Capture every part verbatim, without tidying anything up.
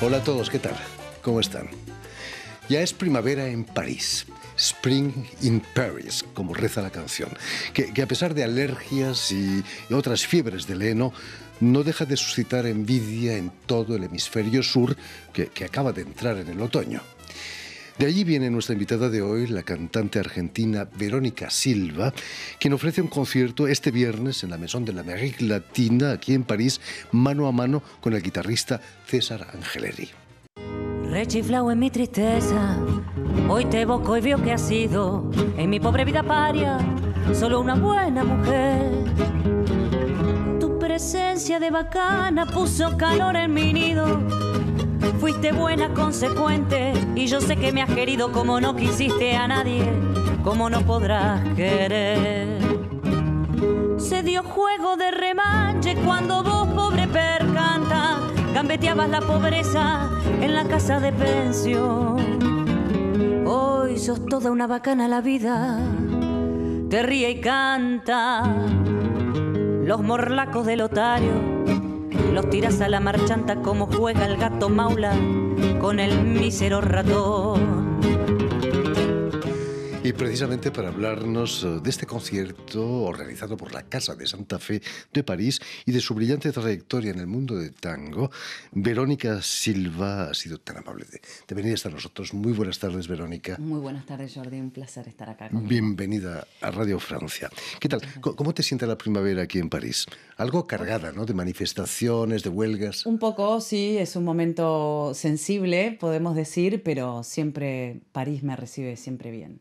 Hola a todos, ¿qué tal? ¿Cómo están? Ya es primavera en París. Spring in Paris, como reza la canción, que, que a pesar de alergias y otras fiebres del heno, no deja de suscitar envidia en todo el hemisferio sur que, que acaba de entrar en el otoño. De allí viene nuestra invitada de hoy, la cantante argentina Verónica Silva, quien ofrece un concierto este viernes en la Maison de la América Latina, aquí en París, mano a mano con el guitarrista César Angeleri. Rechiflao en mi tristeza, hoy te evoco y veo que has sido en mi pobre vida paria, solo una buena mujer. Tu presencia de bacana puso calor en mi nido. Fuiste buena, consecuente, y yo sé que me has querido como no quisiste a nadie, como no podrás querer. Se dio juego de remanche cuando vos, pobre percanta, gambeteabas la pobreza en la casa de pensión. Hoy sos toda una bacana, la vida te ríe y canta. Los morlacos del otario los tiras a la marchanta como juega el gato maula con el mísero ratón. Y precisamente para hablarnos de este concierto organizado por la Casa de Santa Fe de París y de su brillante trayectoria en el mundo del tango, Verónica Silva ha sido tan amable de, de venir hasta nosotros. Muy buenas tardes, Verónica. Muy buenas tardes, Jordi. Un placer estar acá contigo. Bienvenida a Radio Francia. ¿Qué tal? ¿Cómo te siente la primavera aquí en París? Algo cargada, ¿no? De manifestaciones, de huelgas. Un poco, sí. Es un momento sensible, podemos decir, pero siempre París me recibe siempre bien.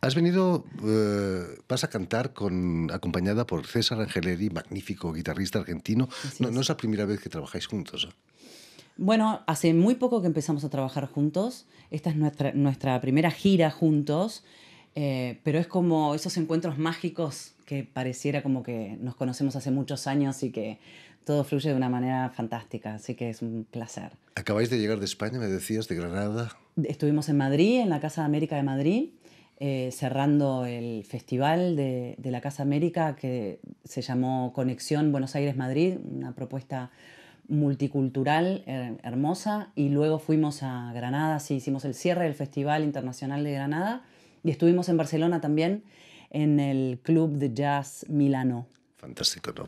Has venido, eh, vas a cantar con, acompañada por César Angeleri, magnífico guitarrista argentino. No, no es la primera vez que trabajáis juntos, ¿eh? Bueno, hace muy poco que empezamos a trabajar juntos. Esta es nuestra, nuestra primera gira juntos, eh, pero es como esos encuentros mágicos que pareciera como que nos conocemos hace muchos años y que todo fluye de una manera fantástica, así que es un placer. Acabáis de llegar de España, me decías, de Granada. Estuvimos en Madrid, en la Casa de América de Madrid, eh, cerrando el festival de, de la Casa América que se llamó Conexión Buenos Aires-Madrid, una propuesta multicultural her, hermosa, y luego fuimos a Granada, sí, hicimos el cierre del Festival Internacional de Granada, y estuvimos en Barcelona también, en el Club de Jazz Milano. Fantástico, ¿no?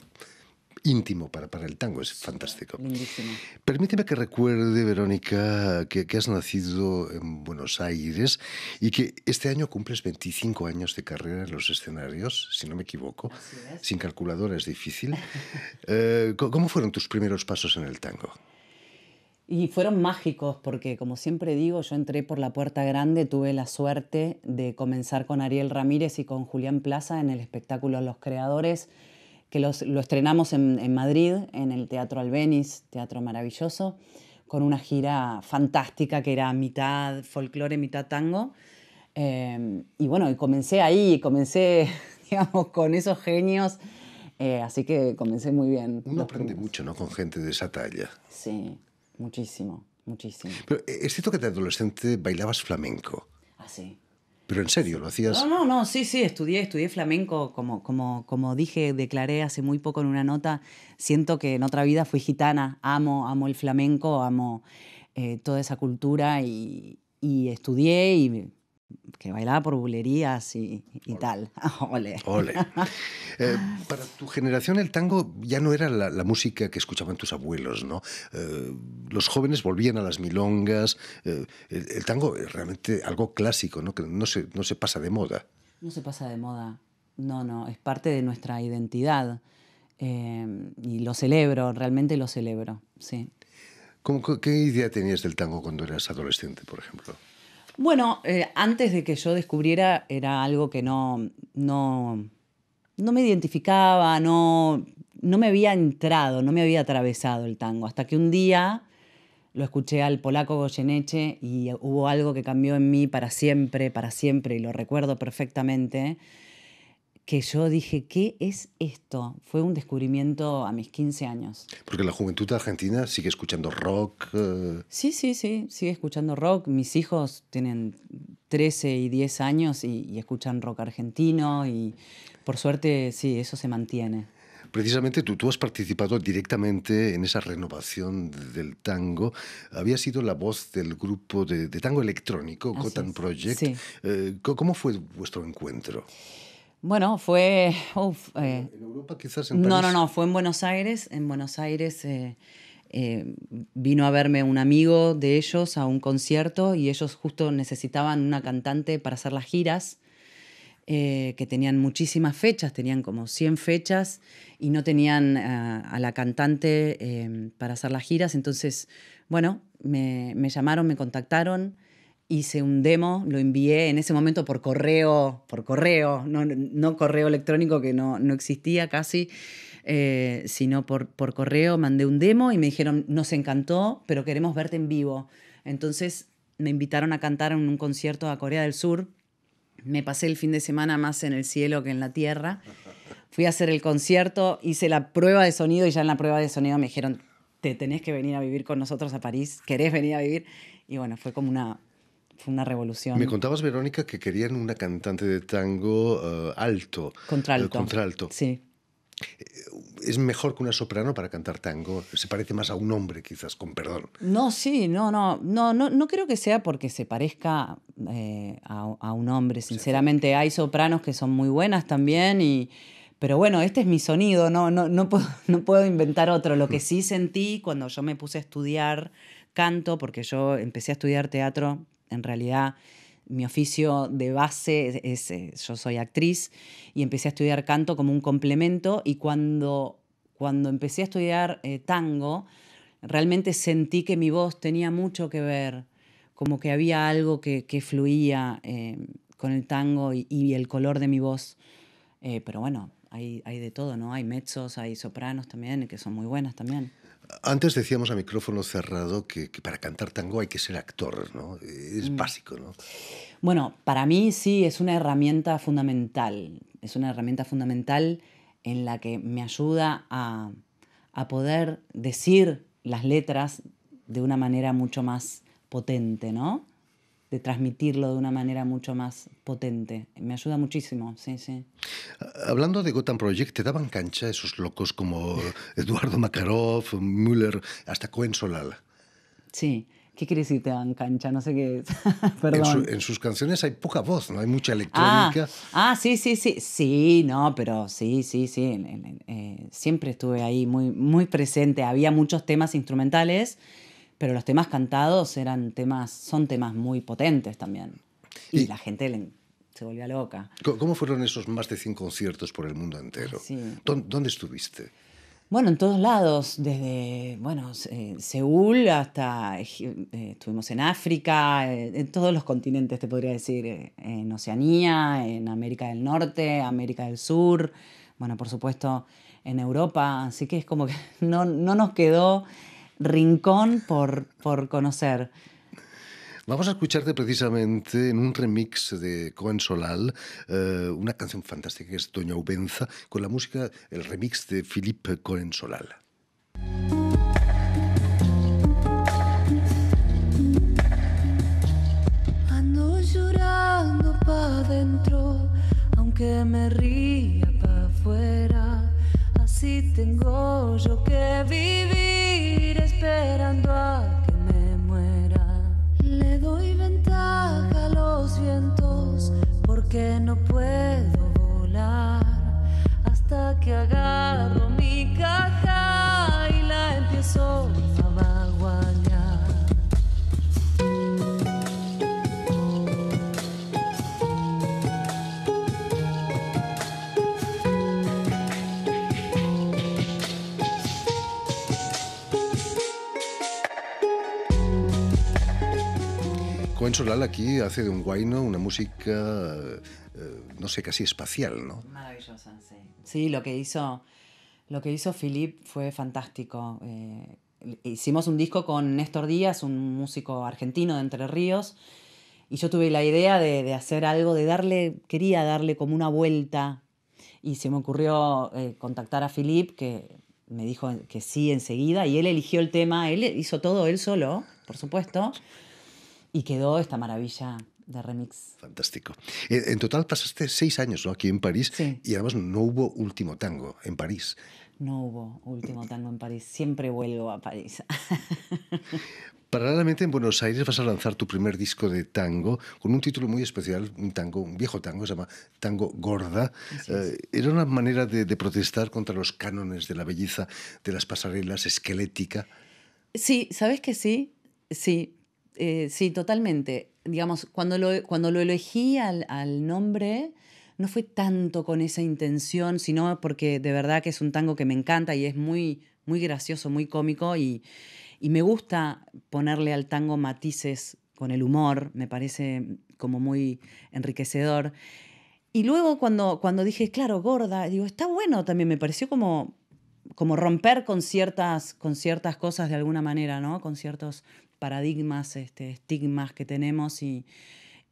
Íntimo para, para el tango, es fantástico. Lindísimo. Permíteme que recuerde, Verónica, que, que has nacido en Buenos Aires y que este año cumples veinticinco años de carrera en los escenarios, si no me equivoco. Así es. Sin calculadora es difícil. eh, ¿Cómo fueron tus primeros pasos en el tango? Y fueron mágicos porque, como siempre digo, yo entré por la puerta grande, tuve la suerte de comenzar con Ariel Ramírez y con Julián Plaza en el espectáculo Los Creadores, que los, lo estrenamos en, en Madrid, en el Teatro Albéniz, teatro maravilloso, con una gira fantástica que era mitad folclore, mitad tango. Eh, y bueno, y comencé ahí, comencé, digamos, con esos genios, eh, así que comencé muy bien. Uno aprende primeros. mucho, ¿no?, con gente de esa talla. Sí, muchísimo, muchísimo. Pero es cierto que de adolescente bailabas flamenco. Ah, sí. Pero en serio, ¿lo hacías? No, no, no, sí, sí, estudié, estudié flamenco, como, como, como dije, declaré hace muy poco en una nota, siento que en otra vida fui gitana, amo, amo el flamenco, amo eh, toda esa cultura y, y estudié y que bailaba por bulerías y, y Olé. tal. Ole. Ole. Eh, para tu generación el tango ya no era la, la música que escuchaban tus abuelos, ¿no? Eh, los jóvenes volvían a las milongas. Eh, el, el tango es realmente algo clásico, ¿no? Que no se, no se pasa de moda. No se pasa de moda. No, no. Es parte de nuestra identidad. Eh, y lo celebro, realmente lo celebro, sí. ¿Cómo, qué idea tenías del tango cuando eras adolescente, por ejemplo? Bueno, eh, antes de que yo descubriera era algo que no, no, no me identificaba, no, no me había entrado, no me había atravesado el tango. Hasta que un día lo escuché al polaco Goyeneche y hubo algo que cambió en mí para siempre, para siempre, y lo recuerdo perfectamente, que yo dije, ¿qué es esto? Fue un descubrimiento a mis quince años. Porque la juventud argentina sigue escuchando rock. Eh... Sí, sí, sí, sigue escuchando rock. Mis hijos tienen trece y diez años y, y escuchan rock argentino y por suerte, sí, eso se mantiene. Precisamente tú, tú has participado directamente en esa renovación del tango. Habías sido la voz del grupo de, de tango electrónico, Gotan Project. Sí. Eh, ¿Cómo fue vuestro encuentro? Bueno, fue... Uf, eh, ¿En Europa quizás? En París. No, no, no, fue en Buenos Aires. En Buenos Aires eh, eh, vino a verme un amigo de ellos a un concierto y ellos justo necesitaban una cantante para hacer las giras, eh, que tenían muchísimas fechas, tenían como cien fechas y no tenían uh, a la cantante eh, para hacer las giras. Entonces, bueno, me, me llamaron, me contactaron. Hice un demo, lo envié en ese momento por correo, por correo, no, no correo electrónico que no, no existía casi, eh, sino por, por correo. Mandé un demo y me dijeron, nos encantó, pero queremos verte en vivo. Entonces me invitaron a cantar en un concierto a Corea del Sur. Me pasé el fin de semana más en el cielo que en la tierra. Fui a hacer el concierto, hice la prueba de sonido y ya en la prueba de sonido me dijeron, te tenés que venir a vivir con nosotros a París, ¿querés venir a vivir? Y bueno, fue como una... Fue una revolución. Me contabas, Verónica, que querían una cantante de tango uh, alto. Contralto. Uh, contralto. Sí. ¿Es mejor que una soprano para cantar tango? ¿Se parece más a un hombre, quizás, con perdón? No, sí, no, no. No, no, no creo que sea porque se parezca eh, a, a un hombre, sinceramente. Sí. Hay sopranos que son muy buenas también, y, pero bueno, este es mi sonido, no, no, no, puedo, no puedo inventar otro. Lo que sí sentí cuando yo me puse a estudiar canto, porque yo empecé a estudiar teatro. En realidad, mi oficio de base es, es, yo soy actriz y empecé a estudiar canto como un complemento, y cuando, cuando empecé a estudiar eh, tango, realmente sentí que mi voz tenía mucho que ver, como que había algo que, que fluía eh, con el tango y, y el color de mi voz. Eh, pero bueno, hay, hay de todo, ¿no? Hay mezzos, hay sopranos también, que son muy buenas también. Antes decíamos a micrófono cerrado que, que para cantar tango hay que ser actor, ¿no? Es básico, ¿no? Bueno, para mí sí, es una herramienta fundamental. Es una herramienta fundamental en la que me ayuda a, a poder decir las letras de una manera mucho más potente, ¿no? De transmitirlo de una manera mucho más potente. Me ayuda muchísimo, sí, sí. Hablando de Gotan Project, ¿te daban cancha esos locos como Eduardo Macaroff, Müller, hasta Cohen Solal? Sí. ¿Qué quiere decir te dan cancha? No sé qué es. Perdón. En, su, en sus canciones hay poca voz, ¿no? Hay mucha electrónica. Ah, ah sí, sí, sí. Sí, no, pero sí, sí, sí. Eh, siempre estuve ahí muy, muy presente. Había muchos temas instrumentales, pero los temas cantados eran temas, son temas muy potentes también. Y, y la gente le, se volvía loca. ¿Cómo fueron esos más de cien conciertos por el mundo entero? Sí. ¿Dónde estuviste? Bueno, en todos lados. Desde bueno, eh, Seúl hasta... Eh, estuvimos en África, eh, en todos los continentes, te podría decir. Eh, en Oceanía, en América del Norte, América del Sur. Bueno, por supuesto, en Europa. Así que es como que no, no nos quedó... rincón por, por conocer. Vamos a escucharte precisamente en un remix de Cohen Solal, eh, una canción fantástica que es Doña Ubenza, con la música, el remix de Philippe Cohen Solal. Ando llorando pa' dentro, aunque me ría pa' afuera, así tengo yo que vivir. Esperando a que me muera, le doy ventaja a los vientos porque no puedo volar hasta que agarro mi caja y la empiezo a bagualear. Cohen Solal aquí hace de un guayno una música, eh, no sé, casi espacial, ¿no? Maravillosa, sí. Sí, lo que hizo, lo que hizo Philippe fue fantástico. Eh, hicimos un disco con Néstor Díaz, un músico argentino de Entre Ríos, y yo tuve la idea de, de hacer algo, de darle, quería darle como una vuelta, y se me ocurrió eh, contactar a Philippe, que me dijo que sí enseguida, y él eligió el tema, él hizo todo él solo, por supuesto. Y quedó esta maravilla de remix. Fantástico. En total pasaste seis años, ¿no?, aquí en París, sí. Y además no hubo último tango en París. No hubo último tango en París. Siempre vuelvo a París. Paralelamente en Buenos Aires vas a lanzar tu primer disco de tango con un título muy especial, un tango, un viejo tango, se llama Tango Gorda. Eh, era una manera de, de protestar contra los cánones de la belleza de las pasarelas, esquelética. Sí, ¿sabes que sí? Sí, eh, sí, totalmente. Digamos, cuando lo, cuando lo elegí al, al nombre, no fue tanto con esa intención, sino porque de verdad que es un tango que me encanta y es muy, muy gracioso, muy cómico y... Y me gusta ponerle al tango matices con el humor, me parece como muy enriquecedor. Y luego cuando, cuando dije, claro, gorda, digo, está bueno también, me pareció como, como romper con ciertas, con ciertas cosas de alguna manera, ¿no? Con ciertos paradigmas, este, estigmas que tenemos y...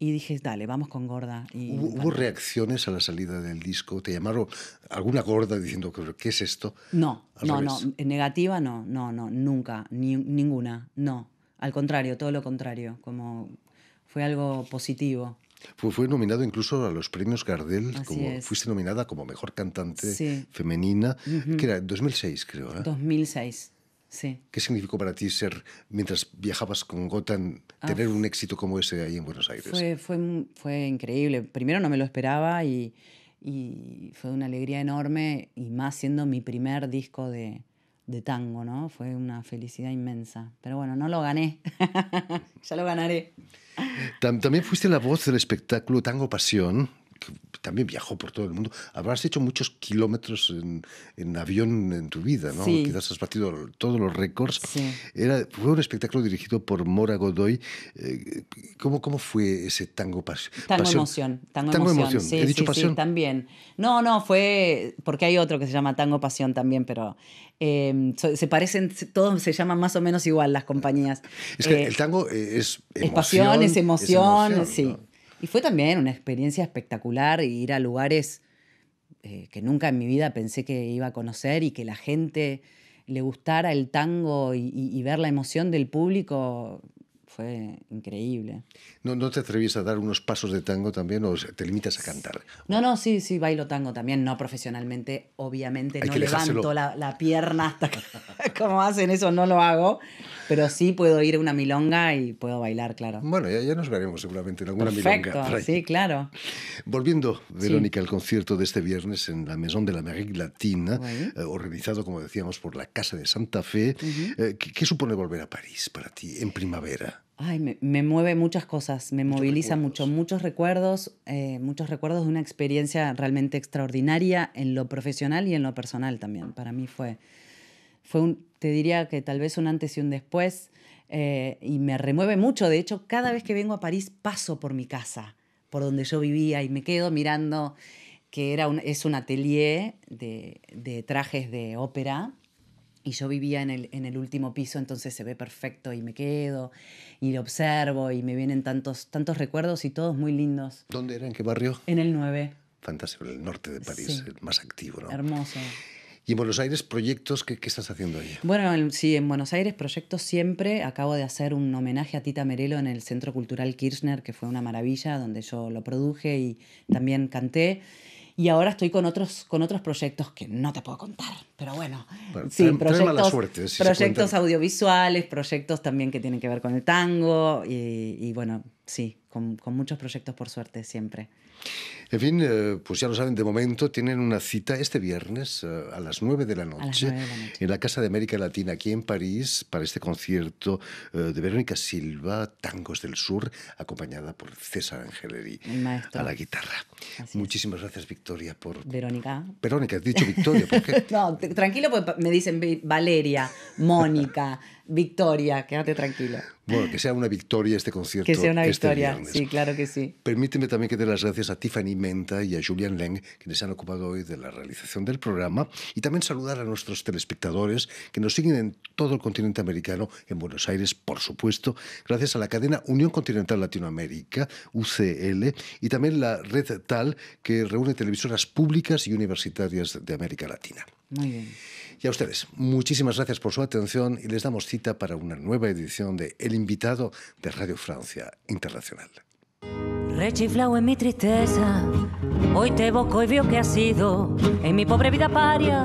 Y dije, dale, vamos con gorda. Y ¿Hubo, bueno. ¿Hubo reacciones a la salida del disco? ¿Te llamaron alguna gorda diciendo, ¿qué es esto? No, al no, revés. no. Negativa no, no, no, nunca, ni, ninguna, no. Al contrario, todo lo contrario, como fue algo positivo. Fue, fue nominado incluso a los Premios Gardel, como, fuiste nominada como mejor cantante sí. femenina, uh-huh. que era dos mil seis, creo. ¿eh? dos mil seis. Sí. ¿Qué significó para ti ser, mientras viajabas con Gotan, tener ah, un éxito como ese ahí en Buenos Aires? Fue, fue, fue increíble. Primero no me lo esperaba y, y fue una alegría enorme, y más siendo mi primer disco de, de tango, ¿no? Fue una felicidad inmensa. Pero bueno, no lo gané. Ya lo ganaré. También fuiste la voz del espectáculo Tango Pasión, que también viajó por todo el mundo. Habrás hecho muchos kilómetros en, en avión en tu vida, ¿no? Sí. Quizás has batido todos los récords. Sí. Era, fue un espectáculo dirigido por Mora Godoy. Eh, ¿cómo, ¿Cómo fue ese tango pasión? Tango pasión. Emoción. Tango, tango emoción. emoción. Sí, ¿He sí, dicho pasión? Sí, también. No, no, fue... Porque hay otro que se llama Tango Pasión también, pero... Eh, se parecen, todos se llaman más o menos igual las compañías. Es que eh, el tango es emoción. Es pasión, es emoción, es emoción, sí. ¿no? Y fue también una experiencia espectacular ir a lugares eh, que nunca en mi vida pensé que iba a conocer, y que la gente le gustara el tango y, y, y ver la emoción del público fue increíble. ¿No, no te atreves a dar unos pasos de tango también, o te limitas a cantar? No, no, sí, sí, bailo tango también, no profesionalmente, obviamente. Hay no levanto la, la pierna hasta que, como hacen eso, no lo hago. Pero sí puedo ir a una milonga y puedo bailar, claro. Bueno, ya, ya nos veremos seguramente en alguna Perfecto, milonga. Sí, claro. Volviendo, Verónica, sí. al concierto de este viernes en la Maison de l'Amérique Latina, eh, organizado, como decíamos, por la Casa de Santa Fe. Uh-huh. eh, ¿qué, ¿Qué supone volver a París para ti en primavera? Ay, me, me mueve muchas cosas, me muchos moviliza recuerdos. mucho, muchos recuerdos, eh, muchos recuerdos de una experiencia realmente extraordinaria en lo profesional y en lo personal también. Para mí fue... Fue un, te diría que tal vez un antes y un después, eh, y me remueve mucho. De hecho, cada vez que vengo a París paso por mi casa, por donde yo vivía, y me quedo mirando, que era un, es un atelier de, de trajes de ópera, y yo vivía en el, en el último piso, entonces se ve perfecto, y me quedo, y lo observo, y me vienen tantos, tantos recuerdos, y todos muy lindos. ¿Dónde era? ¿En qué barrio? En el nueve. Fantástico, el norte de París, sí. el más activo, ¿no? Hermoso. ¿Y en Buenos Aires proyectos? ¿Qué, qué estás haciendo ahí? Bueno, en, sí, en Buenos Aires proyectos siempre. Acabo de hacer un homenaje a Tita Merello en el Centro Cultural Kirchner, que fue una maravilla, donde yo lo produje y también canté. Y ahora estoy con otros, con otros proyectos que no te puedo contar, pero bueno. bueno sí, trae, proyectos, trae mala suerte, si proyectos audiovisuales, proyectos también que tienen que ver con el tango. Y, y bueno, sí, con, con muchos proyectos, por suerte, siempre. En fin, eh, pues ya lo saben, de momento tienen una cita este viernes eh, a las nueve de la noche en la Casa de América Latina, aquí en París, para este concierto eh, de Verónica Silva, Tangos del Sur, acompañada por César Angeleri a la guitarra. Así Muchísimas es. gracias, Victoria, por... Verónica. Verónica, has dicho Victoria, ¿por qué? No, tranquilo, porque me dicen Valeria, Mónica, Victoria, quédate tranquila. Bueno, que sea una victoria este concierto. Que sea una victoria, este viernes. Sí, claro que sí. Permíteme también que dé las gracias a Tiffany Menta y a Julián Leng, quienes se han ocupado hoy de la realización del programa, y también saludar a nuestros telespectadores que nos siguen en todo el continente americano, en Buenos Aires, por supuesto, gracias a la cadena Unión Continental Latinoamérica, U C L, y también la red TAL, que reúne televisoras públicas y universitarias de América Latina. Muy bien. Y a ustedes, muchísimas gracias por su atención, y les damos cita para una nueva edición de El Invitado de Radio Francia Internacional. rechiflao en mi tristeza. Hoy te evoco y veo que has sido, en mi pobre vida paria,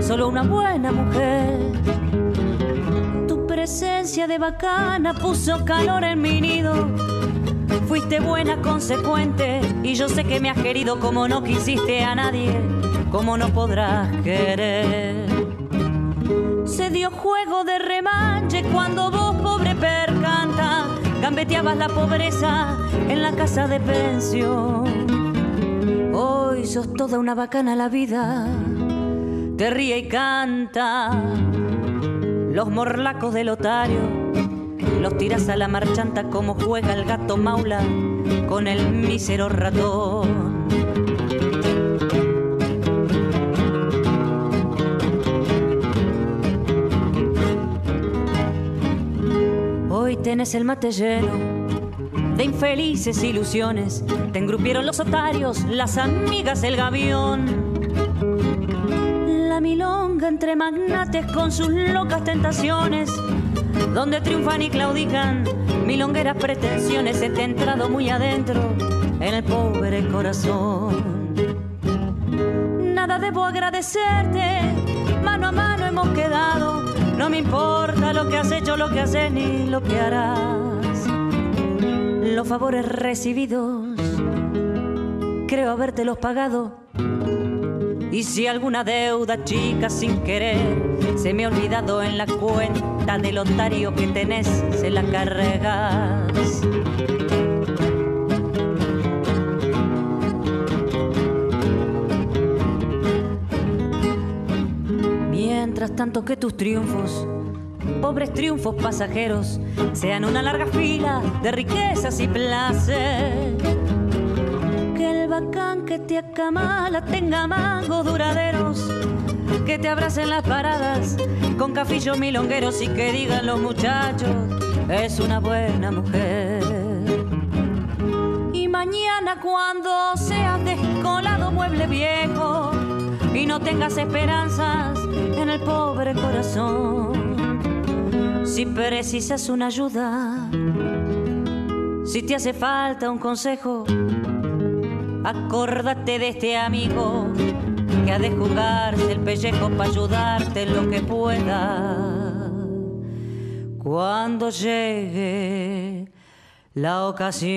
solo una buena mujer. Tu presencia de bacana puso calor en mi nido. Fuiste buena, consecuente, y yo sé que me has querido como no quisiste a nadie, como no podrás querer. Se dio juego de remanche cuando vos, pobre percanta, gambeteabas la pobreza en la casa de pensión. Hoy sos toda una bacana la vida, te ríe y canta. Los morlacos del otario los tiras a la marchanta como juega el gato maula con el mísero ratón. Hoy tenés el mate lleno de infelices ilusiones, te engrupieron los otarios, las amigas, el gavión. La milonga entre magnates con sus locas tentaciones, donde triunfan y claudican milongueras pretensiones, se te ha entrado muy adentro en el pobre corazón. Nada debo agradecerte, mano a mano hemos quedado. No me importa lo que has hecho, lo que haces ni lo que harás. Los favores recibidos creo habértelos pagado. Y si alguna deuda chica sin querer se me ha olvidado en la cuenta del otario que tenés, se la cargas. Mientras tanto que tus triunfos, pobres triunfos pasajeros, sean una larga fila de riquezas y placer. Que el bacán que te acamala tenga mangos duraderos, que te abracen las paradas con cafillos milongueros y que digan los muchachos, es una buena mujer. Y mañana cuando seas descolado mueble viejo y no tengas esperanzas en el pobre corazón, si precisas una ayuda, si te hace falta un consejo, acórdate de este amigo que ha de jugarse el pellejo para ayudarte en lo que pueda cuando llegue la ocasión.